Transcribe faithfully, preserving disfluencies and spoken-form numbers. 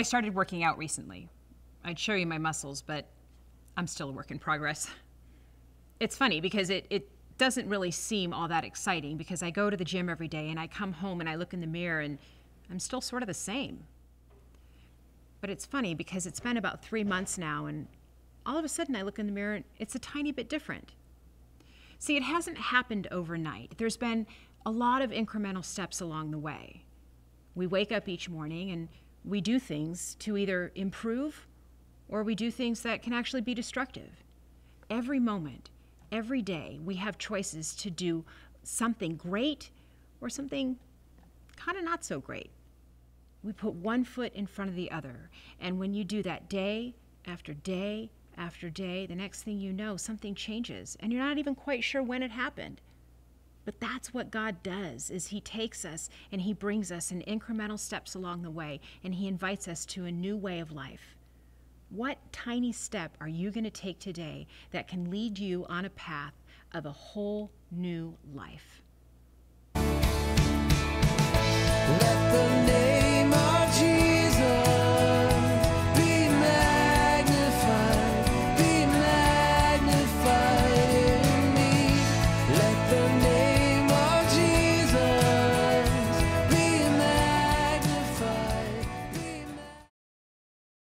I started working out recently. I'd show you my muscles, but I'm still a work in progress. It's funny because it, it doesn't really seem all that exciting because I go to the gym every day and I come home and I look in the mirror and I'm still sort of the same. But it's funny because it's been about three months now and all of a sudden I look in the mirror and it's a tiny bit different. See, it hasn't happened overnight. There's been a lot of incremental steps along the way. We wake up each morning and we do things to either improve or we do things that can actually be destructive. Every moment, every day, we have choices to do something great or something kind of not so great. We put one foot in front of the other, and when you do that day after day after day, the next thing you know, something changes, and you're not even quite sure when it happened. But that's what God does, is He takes us and He brings us in incremental steps along the way, and He invites us to a new way of life. What tiny step are you going to take today that can lead you on a path of a whole new life? Let the